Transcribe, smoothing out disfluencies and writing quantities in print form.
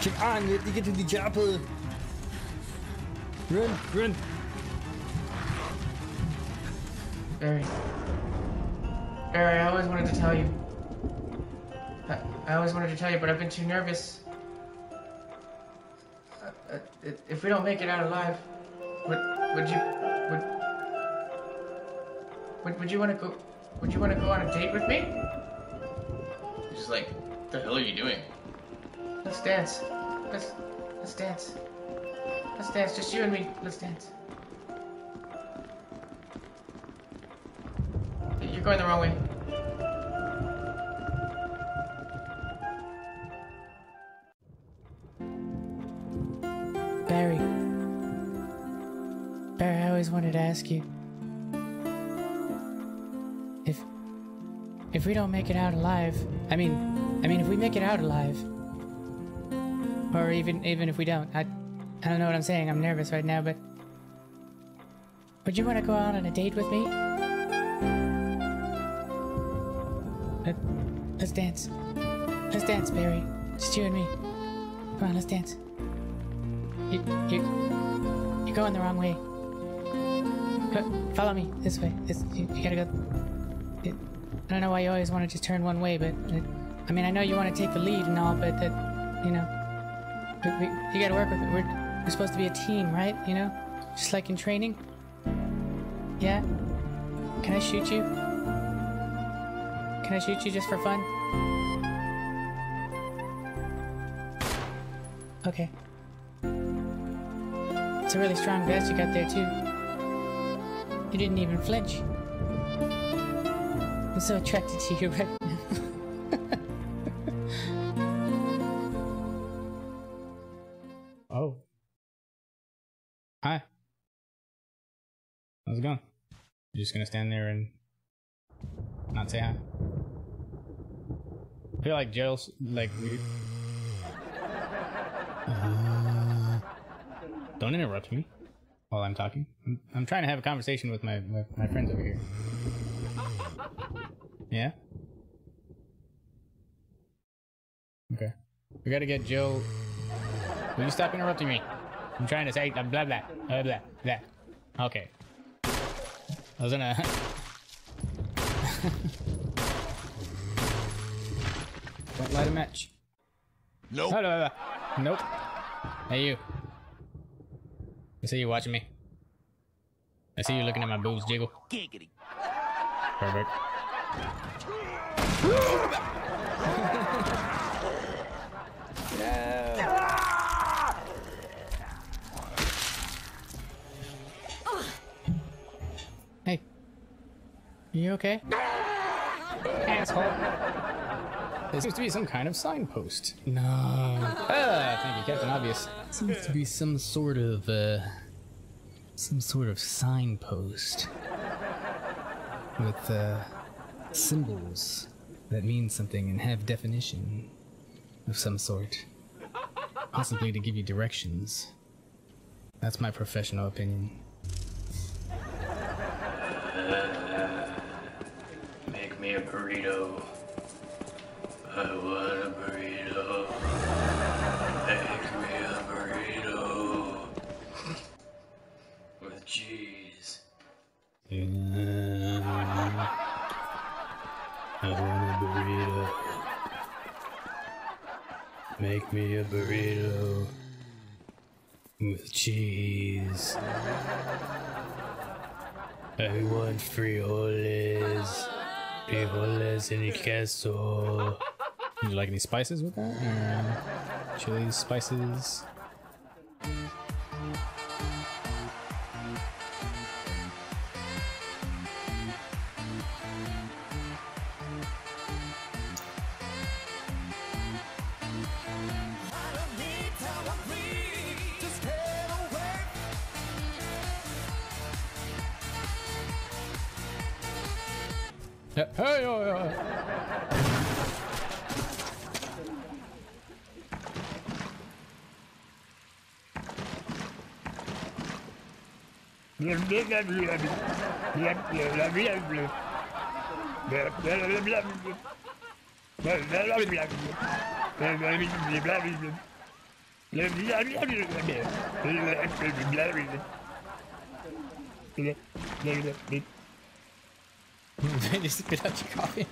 Keep on, you have to get to the chapel. Run, run. Barry. Barry, I always wanted to tell you. I always wanted to tell you, but I've been too nervous. If we don't make it out alive, would you want to go on a date with me? He's just like, what the hell are you doing? Let's dance. Let's dance. Let's dance, just you and me. Let's dance. You're going the wrong way. Barry. Barry, I always wanted to ask you. If we don't make it out alive, I mean if we make it out alive, or even if we don't, I don't know what I'm saying. I'm nervous right now, but would you want to go out on a date with me? Let's dance. Let's dance, Barry. Just you and me. Come on, let's dance. You're going the wrong way. Go, follow me this way. You gotta go. I don't know why you always want to just turn one way, but I know you want to take the lead and all, but you gotta work with it. We're supposed to be a team, right? You know? Just like in training. Yeah? Can I shoot you? Can I shoot you just for fun? Okay. It's a really strong vest you got there, too. You didn't even flinch. I'm so attracted to you right now. Hi. How's it going? You're just gonna stand there and not say hi? I feel like jail's like weird. Don't interrupt me while I'm talking. I'm trying to have a conversation with my friends over here. Yeah? Okay. We gotta get Jill. Will you stop interrupting me? I'm trying to say blah, blah, blah, blah, blah, blah. Okay. I was gonna... Don't light a match. Nope. Blah, blah, blah. Nope. Hey, you. I see you watching me. I see you looking at my boobs jiggle. Giggity. Perfect. Yeah. You okay? Asshole. There seems to be some kind of signpost. No. Thank you, Captain Obvious. Seems to be some sort of signpost with symbols that mean something and have definition of some sort, possibly to give you directions. That's my professional opinion. Me a burrito. I want a burrito. Make me a burrito with cheese. I want a burrito. Make me a burrito with cheese. I want frijoles. Frijoles en el queso. Would you like any spices with that? Chilies, spices. Hey, oh, yeah. Just spit out your coffee.